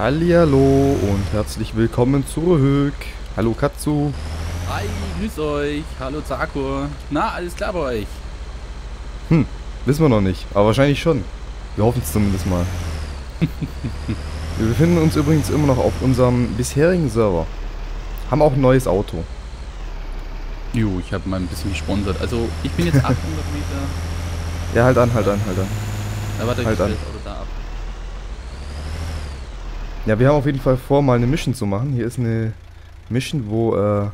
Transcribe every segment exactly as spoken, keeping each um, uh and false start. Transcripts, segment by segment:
Hallihallo und herzlich willkommen zurück. Hallo Katsu. Hi, grüß euch. Hallo Zaku. Na, alles klar bei euch? Hm, wissen wir noch nicht, aber wahrscheinlich schon. Wir hoffen es zumindest mal. Wir befinden uns übrigens immer noch auf unserem bisherigen Server. Haben auch ein neues Auto. Jo, ich habe mal ein bisschen gesponsert. Also, ich bin jetzt achthundert Meter. Ja, halt an, halt an, halt an. Na, warte, ich halt an. Ja, wir haben auf jeden Fall vor, mal eine Mission zu machen. Hier ist eine Mission, wo, äh,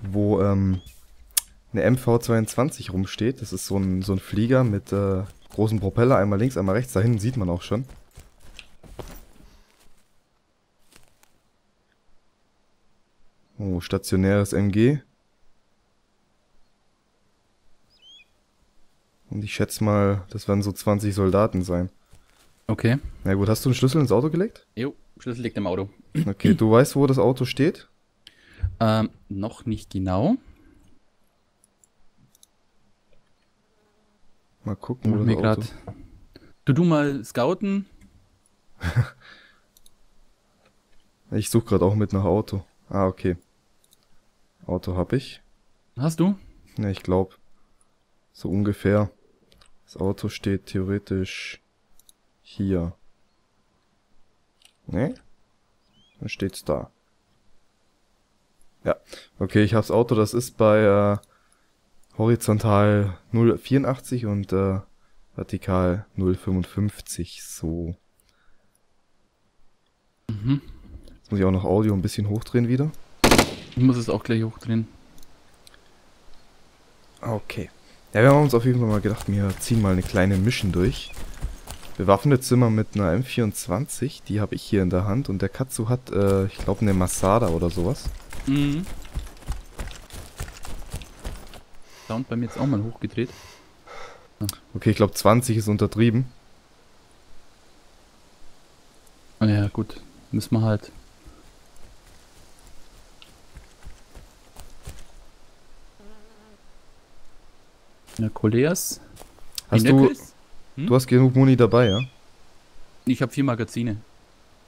wo, ähm, eine M V zweiundzwanzig rumsteht. Das ist so ein, so ein Flieger mit, äh, großen Propeller. Einmal links, einmal rechts. Da hinten sieht man auch schon. Oh, stationäres M G. Und ich schätze mal, das werden so zwanzig Soldaten sein. Okay. Na gut, hast du einen Schlüssel ins Auto gelegt? Jo, Schlüssel liegt im Auto. Okay, du weißt, wo das Auto steht? Ähm, noch nicht genau. Mal gucken, wo das Auto ist. Du, du mal scouten. Ich suche gerade auch mit nach Auto. Ah, okay. Auto hab ich. Hast du? Ne, ich glaube. So ungefähr. Das Auto steht theoretisch... hier. Ne? Dann steht's da. Ja. Okay, ich hab's Auto. Das ist bei äh, horizontal null Komma vierundachtzig und äh, vertikal null Komma fünfundfünfzig. So. Mhm. Jetzt muss ich auch noch Audio ein bisschen hochdrehen wieder. Ich muss es auch gleich hochdrehen. Okay. Ja, wir haben uns auf jeden Fall mal gedacht, wir ziehen mal eine kleine Mission durch. Bewaffnet sind wir mit einer M vierundzwanzig, die habe ich hier in der Hand und der Katsu hat, äh, ich glaube, eine Masada oder sowas. Mhm. Sound bei mir jetzt auch mal hochgedreht. Ach. Okay, ich glaube zwanzig ist untertrieben. Ja gut, müssen wir halt. Ja, Koleas. Hast du... Hm? Du hast genug Muni dabei, ja? Ich habe vier Magazine.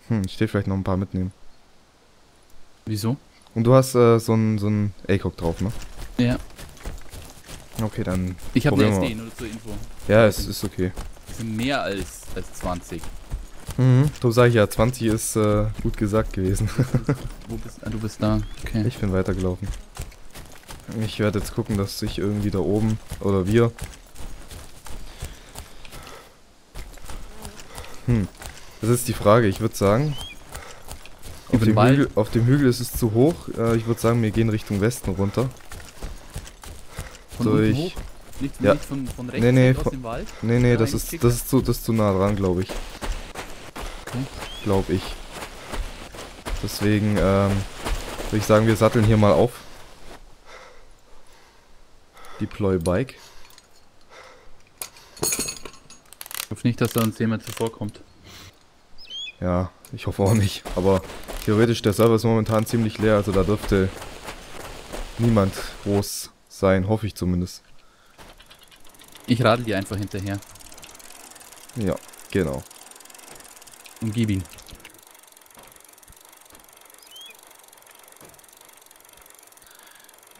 Hm, ich stehe vielleicht noch ein paar mitnehmen. Wieso? Und du hast äh, so einen so A-Cock drauf, ne? Ja. Okay, dann. Ich habe eine S D, nur zur Info. Ja, es ist okay. Das sind mehr als, als zwanzig. Mhm, du sag ich ja, zwanzig ist äh, gut gesagt gewesen. Wo bist du? Ah, du bist da. Okay. Ich bin weitergelaufen. Ich werde jetzt gucken, dass ich irgendwie da oben, oder wir. Hm, das ist die Frage, ich würde sagen, auf dem, Hügel, auf dem Hügel ist es zu hoch, äh, ich würde sagen, wir gehen Richtung Westen runter. Von so, ich, hoch? Nicht, ja. Nicht von, von rechts nee, nee, aus von, dem Wald? Nee, nee, das ist, das, ist zu, das ist zu nah dran, glaube ich. Okay. Glaube ich. Deswegen ähm, würde ich sagen, wir satteln hier mal auf. Deploy Bike. Ich hoffe nicht, dass da uns jemand zuvorkommt. Ja, ich hoffe auch nicht. Aber theoretisch, der Server ist momentan ziemlich leer, also da dürfte niemand groß sein, hoffe ich zumindest. Ich radel dir einfach hinterher. Ja, genau. Und gib ihn.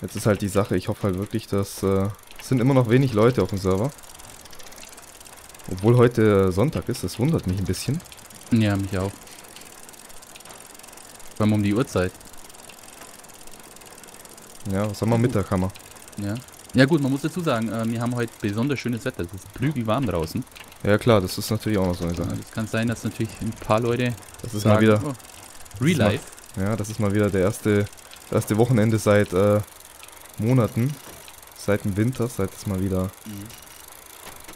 Jetzt ist halt die Sache, ich hoffe halt wirklich, dass... Äh, es sind immer noch wenig Leute auf dem Server. Obwohl heute Sonntag ist, das wundert mich ein bisschen. Ja, mich auch. Vor allem um die Uhrzeit. Ja, was haben wir? Mittag haben wir. Ja. Ja gut, man muss dazu sagen, wir haben heute besonders schönes Wetter. Es ist prügelwarm draußen. Ja klar, das ist natürlich auch noch so eine Sache. Es kann sein, dass natürlich ein paar Leute das ist sagen, mal wieder oh, Real Life. Mal, ja, das ist mal wieder der erste, das erste Wochenende seit äh, Monaten. Seit dem Winter, seit es mal wieder... Mhm.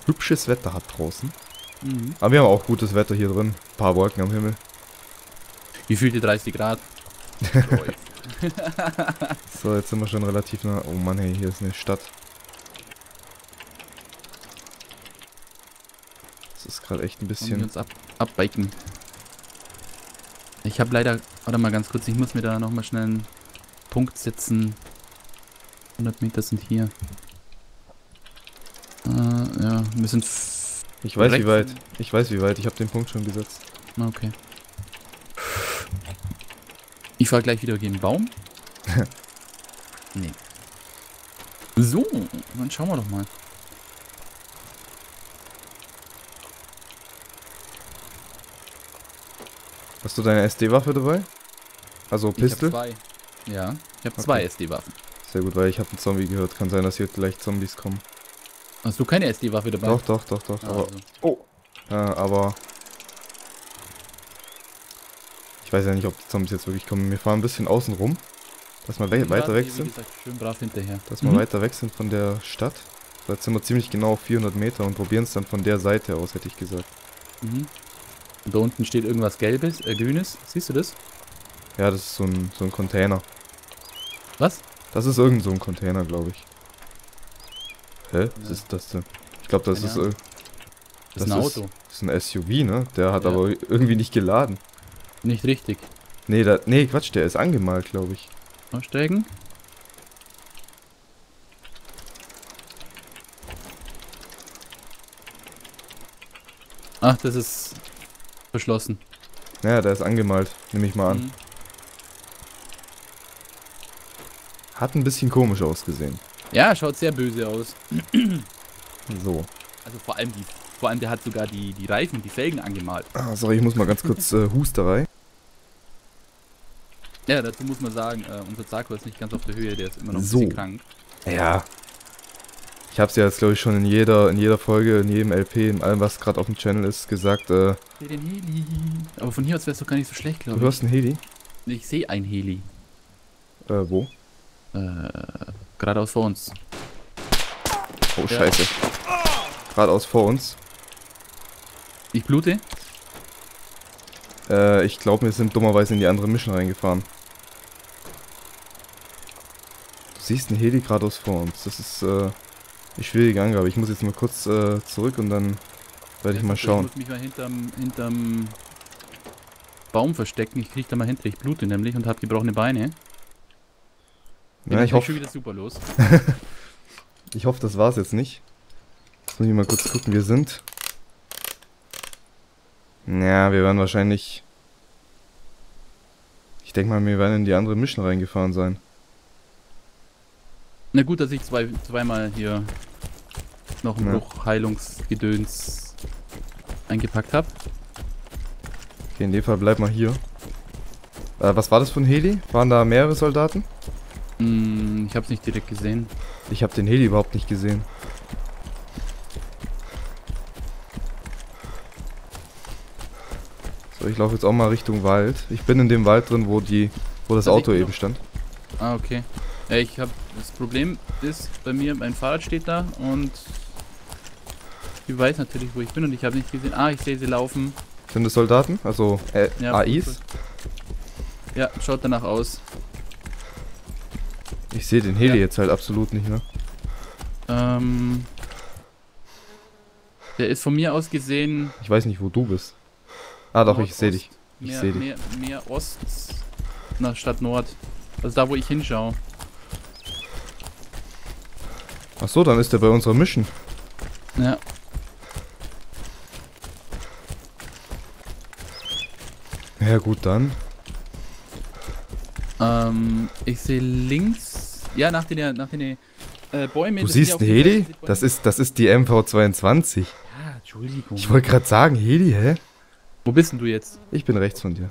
Hübsches Wetter hat draußen. Mhm. Aber wir haben auch gutes Wetter hier drin. Ein paar Wolken am Himmel. Wie fühlt ihr dreißig Grad? So, jetzt sind wir schon relativ nah. Oh Mann, hey, hier ist eine Stadt. Das ist gerade echt ein bisschen... Wir uns ab abbiken. Ich habe leider... Warte mal ganz kurz, ich muss mir da nochmal schnell einen Punkt setzen. hundert Meter sind hier. Ja, wir sind... Ich weiß wie weit, ich weiß wie weit, ich habe den Punkt schon gesetzt. Okay. Ich fahre gleich wieder gegen den Baum. Nee. So, dann schauen wir doch mal. Hast du deine S D-Waffe dabei? Also Pistole? Ich hab zwei. Ja, ich habe okay. zwei S D-Waffen. Sehr gut, weil ich habe einen Zombie gehört. Kann sein, dass hier gleich Zombies kommen. Hast du keine S D-Waffe dabei? Doch, doch, doch, doch. Ah, aber, also. Oh! Äh, aber... Ich weiß ja nicht, ob die Zombies jetzt wirklich kommen. Wir fahren ein bisschen außen rum. Dass wir we weiter weg sind. Schön brav hinterher. Dass wir mhm. weiter weg sind von der Stadt. Da sind wir ziemlich genau auf vierhundert Meter und probieren es dann von der Seite aus, hätte ich gesagt. Mhm. Und da unten steht irgendwas Gelbes, äh, Grünes. Siehst du das? Ja, das ist so ein, so ein Container. Was? Das ist irgend so ein Container, glaube ich. Hä? Ja. Was ist das denn? Ich glaube, das, das, das ist... Das ist ein Auto. Das ist ein S U V, ne? Der hat ja. aber irgendwie nicht geladen. Nicht richtig. Nee, da, nee, Quatsch, der ist angemalt, glaube ich. Aussteigen. Ach, das ist... verschlossen. Ja, der ist angemalt, nehme ich mal an. Mhm. Hat ein bisschen komisch ausgesehen. Ja, schaut sehr böse aus. So. Also vor allem die, vor allem der hat sogar die, die Reifen, die Felgen angemalt. Ah, sorry, ich muss mal ganz kurz äh, Husterei. Ja, dazu muss man sagen, äh, unser Zaku ist nicht ganz auf der Höhe, der ist immer noch so. ein bisschen krank. Ja. Ich hab's ja jetzt, glaube ich, schon in jeder in jeder Folge, in jedem L P, in allem, was gerade auf dem Channel ist, gesagt. Äh, ich seh den Heli. Aber von hier aus wär's doch gar nicht so schlecht, glaube ich. Du hörst einen Heli? Ich sehe einen Heli. Äh, wo? Äh, geradeaus vor uns. Oh, ja. Scheiße. Geradeaus vor uns. Ich blute? Äh, ich glaube, wir sind dummerweise in die andere Mission reingefahren. Du siehst einen Heli geradeaus vor uns. Das ist, äh, eine schwierige Angabe. Ich muss jetzt mal kurz, äh, zurück und dann werde ich mal schauen. Ich muss mich mal hinterm, hinterm Baum verstecken. Ich krieg da mal hinter. Ich blute nämlich und hab gebrochene Beine. Ja, ich hoffe schon wieder super los. Ich hoffe, das war's jetzt nicht. Jetzt muss ich mal kurz gucken, wir sind. Ja, wir werden wahrscheinlich. Ich denke mal, wir werden in die andere Mission reingefahren sein. Na gut, dass ich zwei, zweimal hier noch ein ja. Bruchheilungsgedöns eingepackt habe. Okay, in dem Fall bleib mal hier. Äh, was war das für ein Heli? Waren da mehrere Soldaten? Ich hab's nicht direkt gesehen. Ich hab den Heli überhaupt nicht gesehen. So, ich laufe jetzt auch mal Richtung Wald. Ich bin in dem Wald drin, wo die, wo das, das Auto eben noch stand. Ah, okay. Ja, ich hab, das Problem ist bei mir, mein Fahrrad steht da und ich weiß natürlich, wo ich bin und ich habe nicht gesehen. Ah, ich sehe sie laufen. Sind das Soldaten? Also äh, ja, A Is? Gut. Ja, schaut danach aus. Ich sehe den Heli ja. jetzt halt absolut nicht mehr. Ähm. Der ist von mir aus gesehen. Ich weiß nicht, wo du bist. Ah, doch, ich sehe dich. Ich sehe dich. Mehr, mehr Ost nach Stadt Nord. Also da, wo ich hinschaue. Ach so, dann ist der bei unserer Mission. Ja. Ja, gut, dann. Ähm, ich sehe links, ja, nach den, nach den äh, Bäumen. Du siehst einen Heli? Das ist, das ist die M V zweiundzwanzig. Ja, Entschuldigung. Ich wollte gerade sagen, Heli, hä? Wo bist denn du jetzt? Ich bin rechts von dir.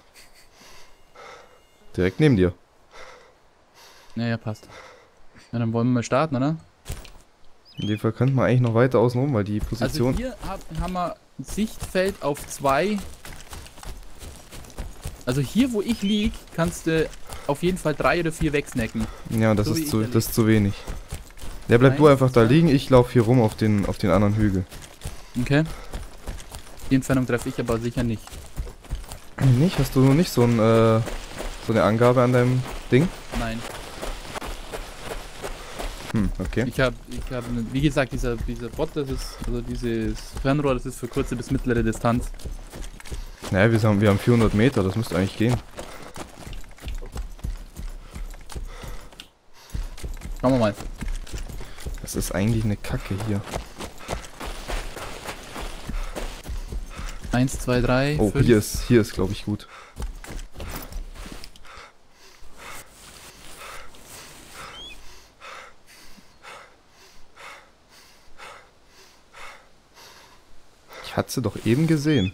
Direkt neben dir. Naja, passt. Ja, dann wollen wir mal starten, oder? In dem Fall könnten wir eigentlich noch weiter außen rum, weil die Position... Also hier haben wir ein Sichtfeld auf zwei... Also hier, wo ich lieg, kannst du... auf jeden Fall drei oder vier wegsnacken. Ja, das, so ist, zu, das ist zu wenig. Ja, bleib Nein, du einfach da liegen, ich laufe hier rum auf den, auf den anderen Hügel. Okay. Die Entfernung treffe ich aber sicher nicht. Nicht? Hast du nicht so, ein, äh, so eine Angabe an deinem Ding? Nein. Hm, okay. Ich habe, ich hab, wie gesagt, dieser, dieser Bot, das ist, also dieses Fernrohr, das ist für kurze bis mittlere Distanz. Naja, wir haben, wir haben vierhundert Meter, das müsste eigentlich gehen. Schauen wir mal. Das ist eigentlich eine Kacke hier. eins, zwei, drei, oh, fünf. Hier ist, hier ist glaube ich, gut. Katze doch eben gesehen.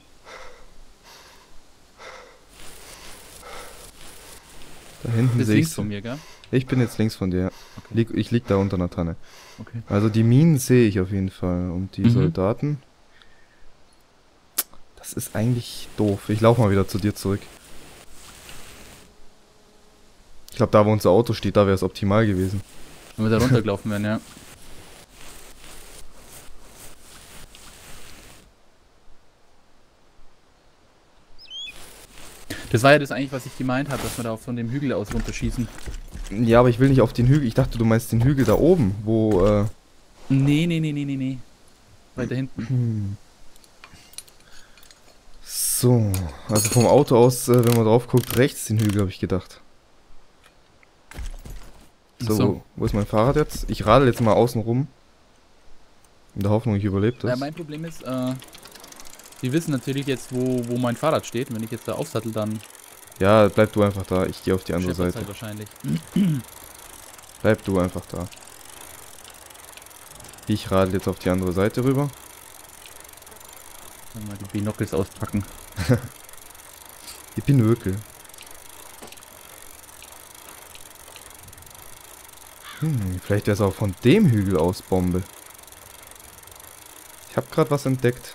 Da hinten sehe ich. Du bist links von mir, gell? Ich bin jetzt links von dir. Okay. Lieg, ich lieg da unter einer Tanne. Okay. Also die Minen sehe ich auf jeden Fall. Und die mhm. Soldaten. Das ist eigentlich doof. Ich laufe mal wieder zu dir zurück. Ich glaube, da wo unser Auto steht, da wäre es optimal gewesen. Wenn wir da runtergelaufen wären, ja. Das war ja das eigentlich, was ich gemeint habe, dass wir da auf so einem Hügel aus runterschießen. Ja, aber ich will nicht auf den Hügel. Ich dachte, du meinst den Hügel da oben, wo... Äh nee, nee, nee, nee, nee, nee. Weiter hinten. So, also vom Auto aus, äh, wenn man drauf guckt, rechts den Hügel, habe ich gedacht. So, so, wo ist mein Fahrrad jetzt? Ich radel jetzt mal außen rum. In der Hoffnung, ich überlebe das. Ja, mein Problem ist, äh... die wissen natürlich jetzt, wo, wo mein Fahrrad steht. Wenn ich jetzt da aufsattel, dann... Ja, bleib du einfach da. Ich gehe auf die andere Seite. Halt wahrscheinlich. Bleib du einfach da. Ich radel jetzt auf die andere Seite rüber. Dann mal die Binockels auspacken. Die Binökel. Hm, vielleicht wäre es auch von dem Hügel aus Bombe. Ich habe gerade was entdeckt.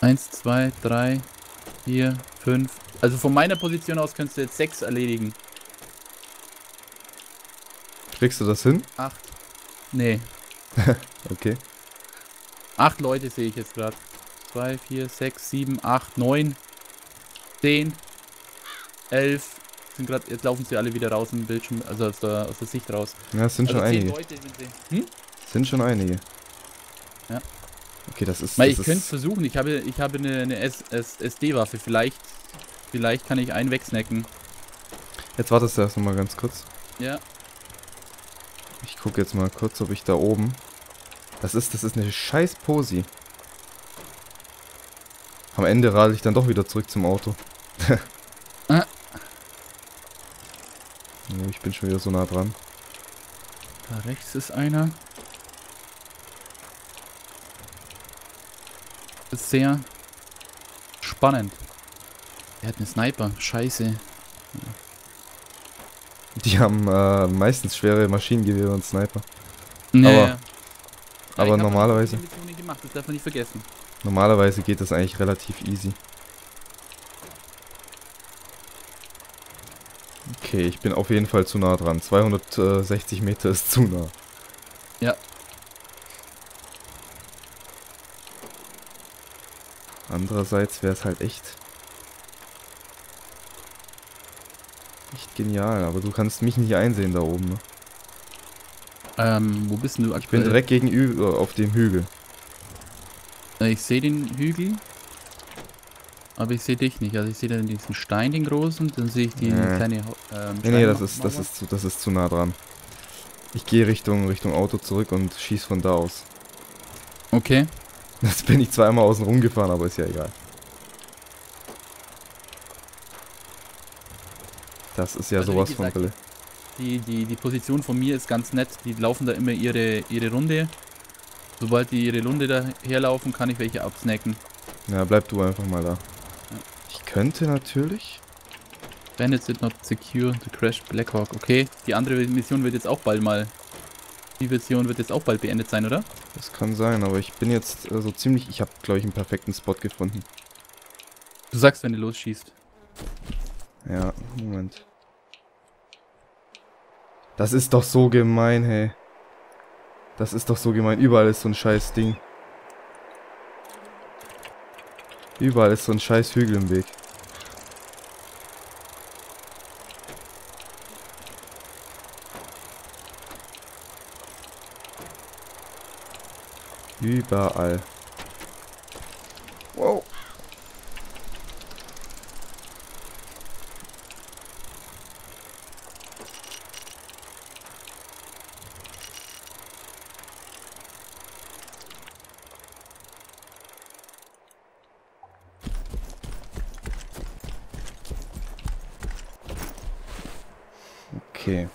eins, zwei, drei, vier, fünf. Also von meiner Position aus könntest du jetzt sechs erledigen. Kriegst du das hin? acht. Nee. Okay. acht Leute sehe ich jetzt gerade. zwei, vier, sechs, sieben, acht, neun, zehn, elf. Sind grad, jetzt laufen sie alle wieder raus im Bildschirm, also aus der, aus der Sicht raus. Ja, es sind also schon einige. Leute sind, sie. Hm? Sind schon einige. Ja. Okay, das ist... Weil das ich könnte es versuchen, ich habe, ich habe eine, eine S S S D-Waffe, vielleicht, vielleicht kann ich einen wegsnacken. Jetzt wartest du erst nochmal ganz kurz. Ja. Ich gucke jetzt mal kurz, ob ich da oben... Das ist, das ist eine scheiß Posi. Am Ende radel ich dann doch wieder zurück zum Auto. Ah. Nee, ich bin schon wieder so nah dran. Da rechts ist einer. Das ist sehr spannend. Er hat einen Sniper. Scheiße. Die haben äh, meistens schwere Maschinengewehre und Sniper. Nee, aber ja. aber ja, normalerweise. Das, das, gemacht, das darf man nicht vergessen. Normalerweise geht das eigentlich relativ easy. Okay, ich bin auf jeden Fall zu nah dran. zweihundertsechzig Meter ist zu nah. Ja. Andererseits wäre es halt echt... echt genial, aber du kannst mich nicht einsehen da oben, ne? Ähm, wo bist denn du aktuell? Ich bin direkt gegenüber auf dem Hügel. Ich sehe den Hügel. Aber ich sehe dich nicht, also ich sehe dann diesen Stein, den großen, dann sehe ich die nee. kleine ähm, Nee, nee, das ist, das, ist zu, das ist zu nah dran. Ich gehe Richtung, Richtung Auto zurück und schieß von da aus. Okay. Jetzt bin ich zweimal außen rumgefahren, aber ist ja egal. Das ist ja also sowas gesagt, von Brille. Die, die, die Position von mir ist ganz nett, die laufen da immer ihre, ihre Runde. Sobald die ihre Runde daherlaufen, kann ich welche absnacken. Ja, bleib du einfach mal da. Ich könnte natürlich. Bandits did not secure the crashed Blackhawk. Okay, die andere Mission wird jetzt auch bald mal. Die Mission wird jetzt auch bald beendet sein, oder? Das kann sein, aber ich bin jetzt so also ziemlich. Ich habe, glaube ich, einen perfekten Spot gefunden. Du sagst, wenn du los schießt. Ja, Moment. Das ist doch so gemein, hey. Das ist doch so gemein. Überall ist so ein scheiß Ding. Überall ist so ein scheiß Hügel im Weg. Überall. Wow. Okay.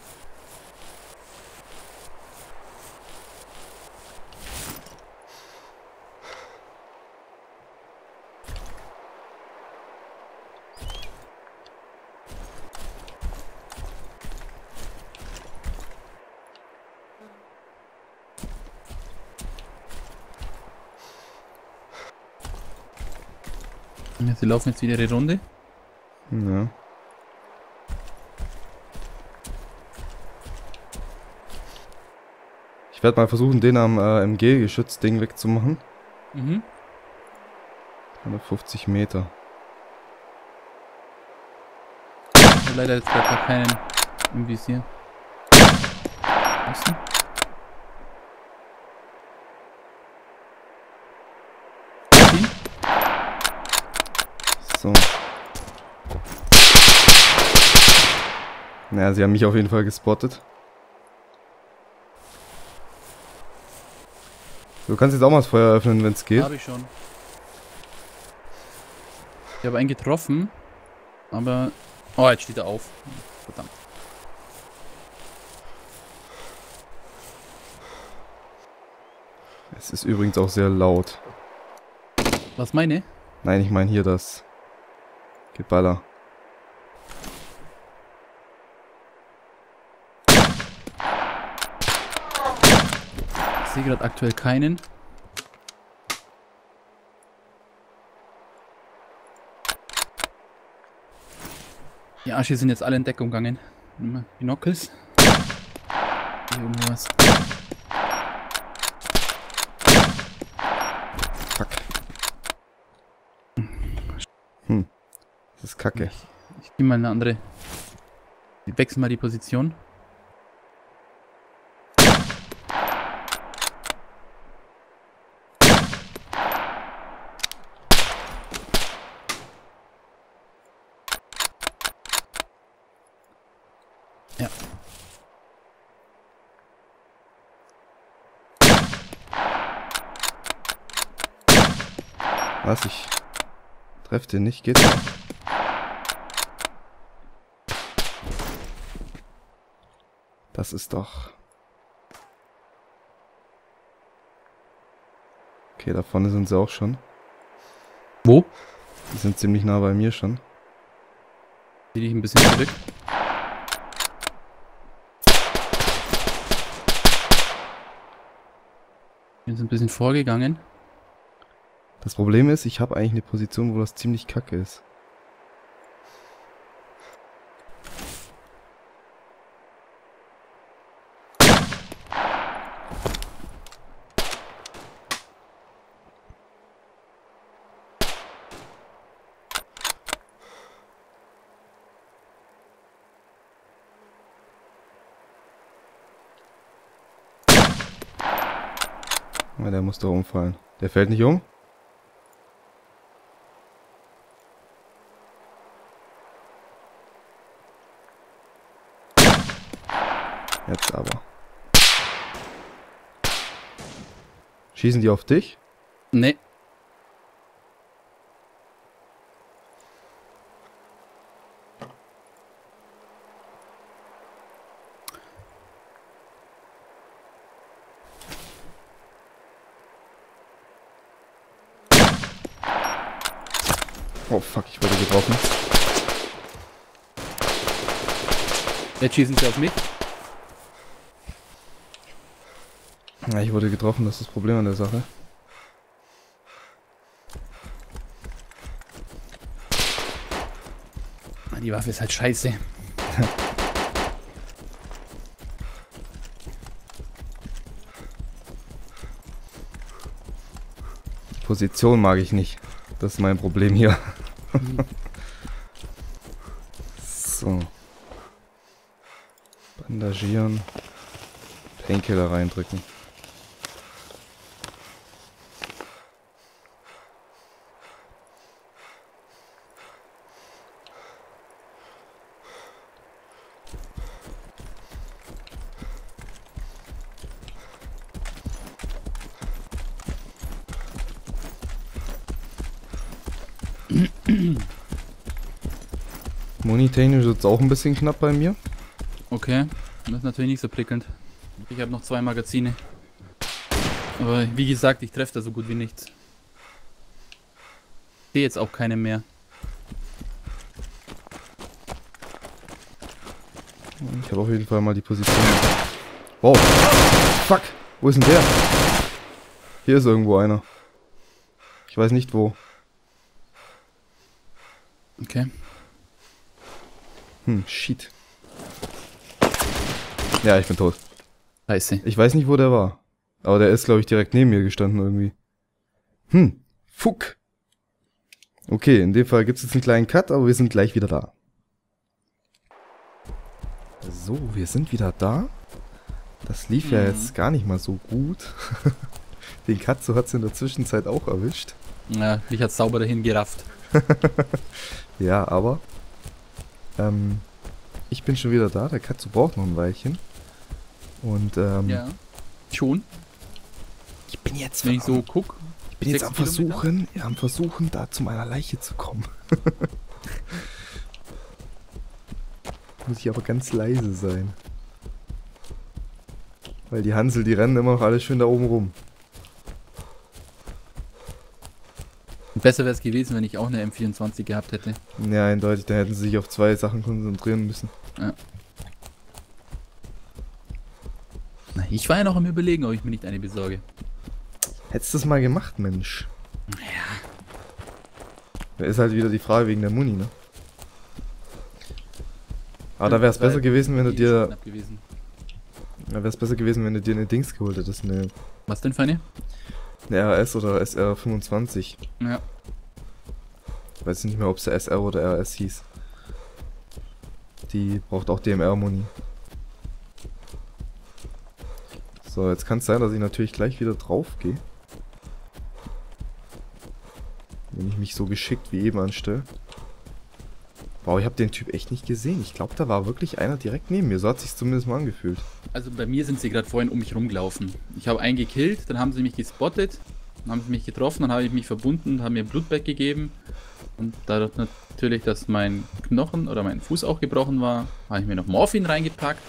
Sie laufen jetzt wieder eine Runde. Ja. Ich werde mal versuchen, den am äh, M G-Geschützding wegzumachen. Mhm. hundertfünfzig Meter. Leider jetzt gerade keinen im Visier. Was denn? So. Naja, sie haben mich auf jeden Fall gespottet. Du kannst jetzt auch mal das Feuer öffnen, wenn es geht. Hab ich schon. Ich habe einen getroffen, aber... Oh, jetzt steht er auf. Verdammt. Es ist übrigens auch sehr laut. Was meine? Nein, ich meine hier das Geballer. Ich sehe gerade aktuell keinen. Die Arsche sind jetzt alle in Deckung gegangen. Binockels. Hier irgendwas. Fuck. Hm. Das ist kacke. Ich, ich gehe mal eine andere. Ich wechsle mal die Position. Ja. Was? Ich treffe den nicht, geht's? Das ist doch... Okay, da vorne sind sie auch schon. Wo? Die sind ziemlich nah bei mir schon. Zieh dich ein bisschen zurück. Wir sind ein bisschen vorgegangen. Das Problem ist, ich habe eigentlich eine Position, wo das ziemlich kacke ist. Der muss doch umfallen. Der fällt nicht um? Jetzt aber. Schießen die auf dich? Nee. Oh fuck, ich wurde getroffen. Jetzt schießen sie auf mich. Ja, ich wurde getroffen, das ist das Problem an der Sache. Die Waffe ist halt scheiße. Die Position mag ich nicht. Das ist mein Problem hier. So. Bandagieren. Painkiller reindrücken. Monitechnisch ist es auch ein bisschen knapp bei mir. Okay, das ist natürlich nicht so prickelnd. Ich habe noch zwei Magazine. Aber wie gesagt, ich treffe da so gut wie nichts. Ich sehe jetzt auch keine mehr. Ich habe auf jeden Fall mal die Position. Wow. Fuck, wo ist denn der? Hier ist irgendwo einer. Ich weiß nicht wo. Okay. Hm, shit. Ja, ich bin tot. Scheiße. Ich weiß nicht, wo der war. Aber der ist, glaube ich, direkt neben mir gestanden irgendwie. Hm, fuck. Okay, in dem Fall gibt es jetzt einen kleinen Cut, aber wir sind gleich wieder da. So, wir sind wieder da. Das lief mhm. ja jetzt gar nicht mal so gut. Den Katsu hat es in der Zwischenzeit auch erwischt. Ja, mich hat es sauber dahin gerafft. Ja, aber ähm, ich bin schon wieder da. Der Katsu braucht noch ein Weilchen. Und ähm, ja, schon. Ich bin jetzt, wenn ich so guck, ich bin jetzt am Versuchen, ja, am Versuchen, da zu meiner Leiche zu kommen. Muss ich aber ganz leise sein. Weil die Hansel, die rennen immer noch alle schön da oben rum. Besser wäre es gewesen, wenn ich auch eine M vierundzwanzig gehabt hätte. Ja, eindeutig, dann hätten sie sich auf zwei Sachen konzentrieren müssen. Ja. Na, ich war ja noch am Überlegen, ob ich mir nicht eine besorge. Hättest du es mal gemacht, Mensch. Ja. Da ist halt wieder die Frage wegen der Muni, ne? Aber da wäre es besser gewesen, wenn du dir... Da wäre es besser gewesen, wenn du dir eine Dings geholt hättest. Eine... Was denn für eine? Eine R S oder S R fünfundzwanzig. Ja. Ich weiß nicht mehr, ob es S R oder R S hieß. Die braucht auch D M R-Muni. So, jetzt kann es sein, dass ich natürlich gleich wieder drauf gehe. Wenn ich mich so geschickt wie eben anstelle. Wow, ich habe den Typ echt nicht gesehen. Ich glaube, da war wirklich einer direkt neben mir. So hat es sich zumindest mal angefühlt. Also bei mir sind sie gerade vorhin um mich rumgelaufen. Ich habe einen gekillt, dann haben sie mich gespottet, dann haben sie mich getroffen, dann habe ich mich verbunden, haben mir ein Blutbad gegeben. Und dadurch natürlich, dass mein Knochen oder mein Fuß auch gebrochen war, habe ich mir noch Morphin reingepackt.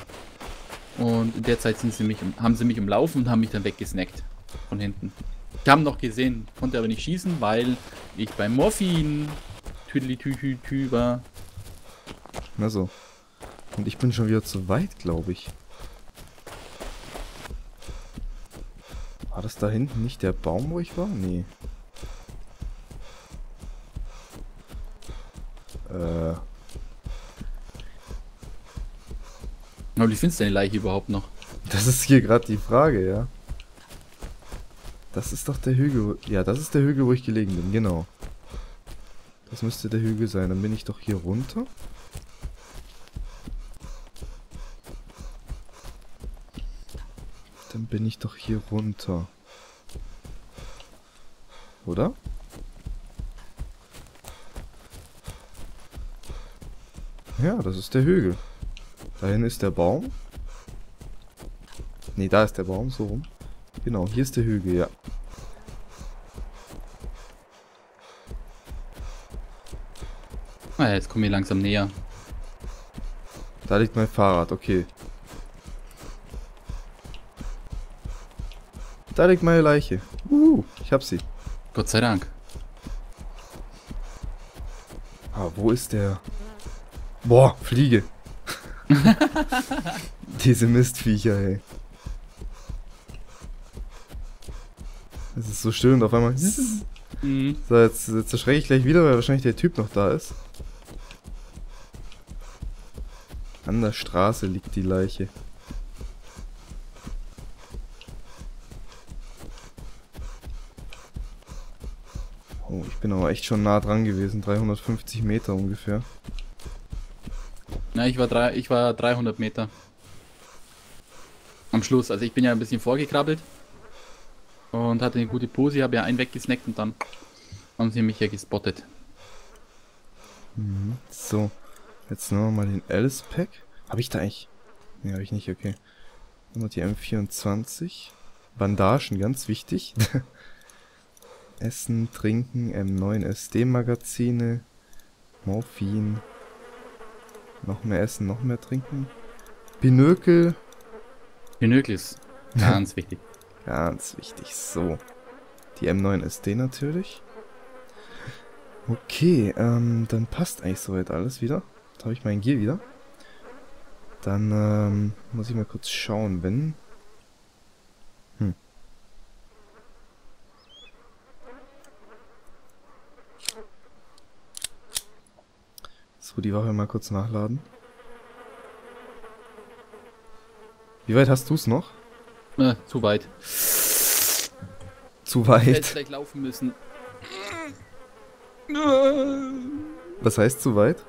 Und in der Zeit sind sie mich, haben sie mich umlaufen und haben mich dann weggesnackt. Von hinten. Ich habe noch gesehen, konnte aber nicht schießen, weil ich bei Morphin tüdelitütütü war. Na so. Und ich bin schon wieder zu weit, glaube ich. War das da hinten nicht der Baum, wo ich war? Nee. Äh. Aber wie findest du deine Leiche überhaupt noch? Das ist hier gerade die Frage, ja. Das ist doch der Hügel. Ja, das ist der Hügel, wo ich gelegen bin, genau. Das müsste der Hügel sein. Dann bin ich doch hier runter. Dann bin ich doch hier runter. Oder? Ja, das ist der Hügel. Dahin ist der Baum. Ne, da ist der Baum, so rum. Genau, hier ist der Hügel, ja. Ah, jetzt kommen wir langsam näher. Da liegt mein Fahrrad, okay. Da liegt meine Leiche. Uh, ich hab sie. Gott sei Dank. Ah, wo ist der? Boah, Fliege. Diese Mistviecher, ey. Es ist so still und auf einmal... Mhm. So, jetzt, jetzt erschrecke ich gleich wieder, weil wahrscheinlich der Typ noch da ist. An der Straße liegt die Leiche. Oh, ich bin aber echt schon nah dran gewesen. dreihundertfünfzig Meter ungefähr. Na, ich war, drei, ich war dreihundert Meter. Am Schluss. Also ich bin ja ein bisschen vorgekrabbelt. Und hatte eine gute Pose. Ich habe ja einen weggesnackt und dann haben sie mich ja gespottet. Mhm. So. Jetzt nehmen wir mal den Alice-Pack. Habe ich da eigentlich... Ne, habe ich nicht, okay. Nehmen wir die M vierundzwantig. Bandagen, ganz wichtig. Essen, Trinken, M neun S D-Magazine, Morphin, noch mehr Essen, noch mehr Trinken, Binökel. Binökel ist ganz wichtig. Ganz wichtig, so. Die M neun S D natürlich. Okay, ähm, dann passt eigentlich soweit alles wieder. Da habe ich mein Gear wieder. Dann ähm, muss ich mal kurz schauen, wenn... Hm. Katsu die Waffe mal kurz nachladen. Wie weit hast du es noch? Äh, zu weit. Zu weit? Ich hätte gleich laufen müssen. Was heißt zu weit?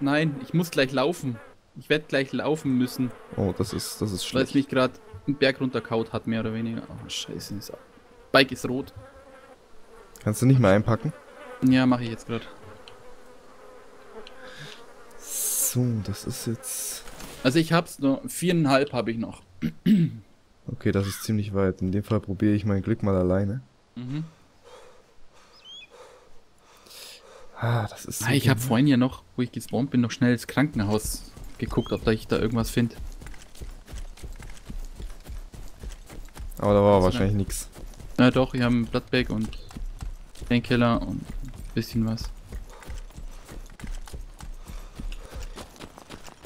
Nein, ich muss gleich laufen. Ich werde gleich laufen müssen. Oh, das ist, das ist schlecht. Weil es mich gerade einen Berg runterkaut hat, mehr oder weniger. Oh, scheiße. Das Bike ist rot. Kannst du nicht mal einpacken? Ja, mache ich jetzt gerade. So, das ist jetzt... Also ich hab's noch, viereinhalb habe ich noch. Okay, das ist ziemlich weit. In dem Fall probiere ich mein Glück mal alleine. Mhm. Ah, das ist... Ah, ich habe vorhin ja noch, wo ich gespawnt bin, noch schnell ins Krankenhaus geguckt, ob da ich da irgendwas finde. Aber da war also wahrscheinlich nichts. Na doch, wir haben ein Bloodbag und Painkiller und ein bisschen was.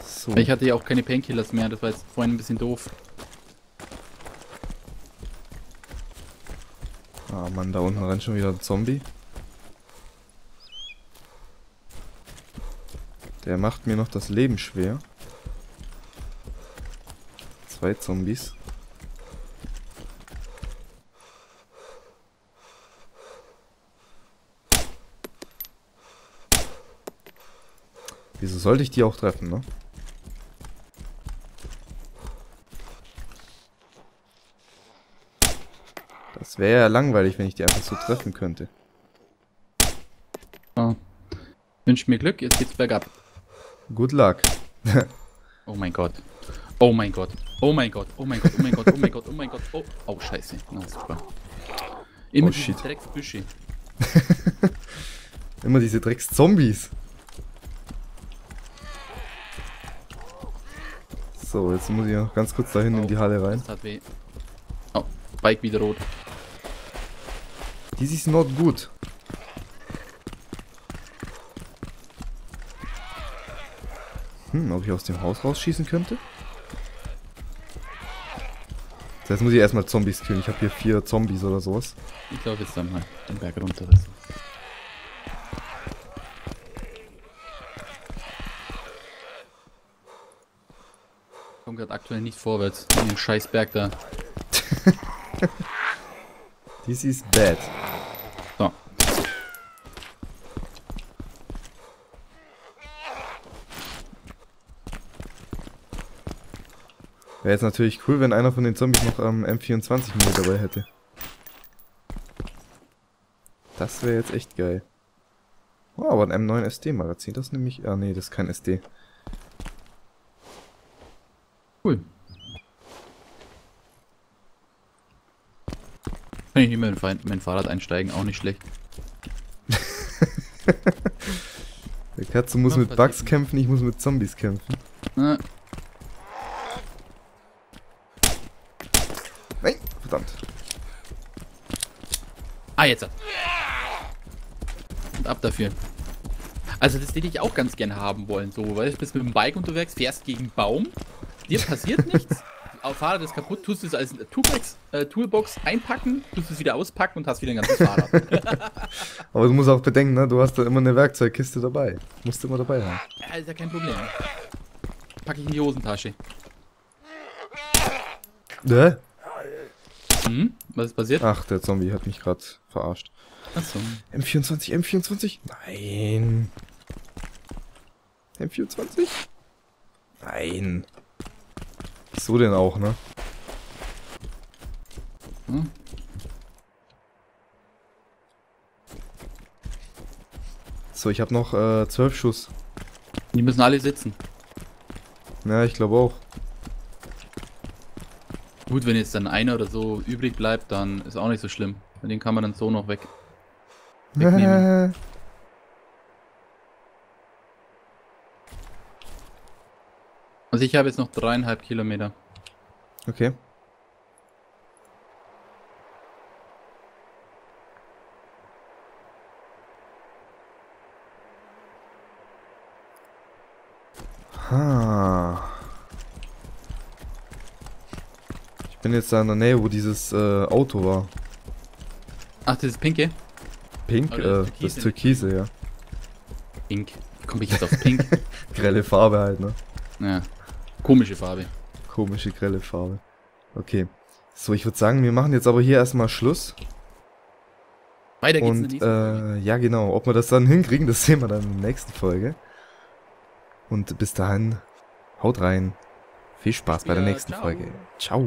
So. Ich hatte ja auch keine Painkillers mehr, das war jetzt vorhin ein bisschen doof. Ah Mann, da unten rennt schon wieder ein Zombie. Der macht mir noch das Leben schwer. Zwei Zombies. Wieso sollte ich die auch treffen, ne? Das wäre ja langweilig, wenn ich die einfach so treffen könnte. Oh. Wünsch mir Glück, jetzt geht's bergab. Good luck. Oh mein Gott. Oh mein Gott. Oh mein Gott. Oh mein Gott. Oh mein Gott. Oh mein Gott. Oh mein Gott. Oh, oh scheiße. No, super. Immer oh, diese Drecksbüsche. Immer diese Dreckszombies. So, jetzt muss ich noch ganz kurz dahin oh, in die Halle rein. Das hat weh. Oh, Bike wieder rot. Dies ist not gut. Hm, ob ich aus dem Haus rausschießen könnte? So, jetzt muss ich erstmal Zombies killen. Ich habe hier vier Zombies oder sowas. Ich glaube jetzt dann mal den Berg runterrissen. Gerade aktuell nicht vorwärts in den Scheißberg da. This is bad. So. Wäre jetzt natürlich cool, wenn einer von den Zombies noch am ähm, M vierundzwanzig mit dabei hätte. Das wäre jetzt echt geil. Oh, aber ein M neun S D Magazin, das nehme ich. Ah nee, das ist kein S D. Cool. Kann ich nicht mehr in mein Fahrrad einsteigen, auch nicht schlecht. Der Katze muss mit Bugs kämpfen, ich muss mit Zombies kämpfen. Na. Nein, verdammt. Ah, jetzt. Und ab dafür. Also das hätte ich auch ganz gerne haben wollen, so, weil du bist mit dem Bike unterwegs, fährst gegen einen Baum. Dir passiert nichts, Fahrrad ist kaputt, tust es als Toolbox, äh, Toolbox einpacken, tust es wieder auspacken und hast wieder ein ganzes Fahrrad. Aber du musst auch bedenken, ne? Du hast da immer eine Werkzeugkiste dabei. Musst du immer dabei haben. Ja, ist ja kein Problem. Packe ich in die Hosentasche. Hä? Hm? Was ist passiert? Ach, der Zombie hat mich gerade verarscht. Achso. M vierundzwanzig, M vierundzwanzig? Nein. M vierundzwanzig? Nein. So denn auch, ne? Hm? So, ich habe noch äh, zwölf Schuss. Die müssen alle sitzen. Ja, ich glaube auch. Gut, wenn jetzt dann einer oder so übrig bleibt, dann ist auch nicht so schlimm. Den kann man dann so noch weg. wegnehmen. Also ich habe jetzt noch dreieinhalb Kilometer. Okay. Ha. Ich bin jetzt da in der Nähe, wo dieses äh, Auto war. Ach, dieses Pinke? Pink, äh, das Türkise, ja. Pink. Komme ich jetzt auf Pink? Grelle Farbe halt, ne? Ja. Komische Farbe. Komische, grelle Farbe. Okay. So, ich würde sagen, wir machen jetzt aber hier erstmal Schluss. Weiter geht's und, in der nächsten äh, ja, genau. Ob wir das dann hinkriegen, das sehen wir dann in der nächsten Folge. Und bis dahin, haut rein. Viel Spaß bei der nächsten Folge. Ciao.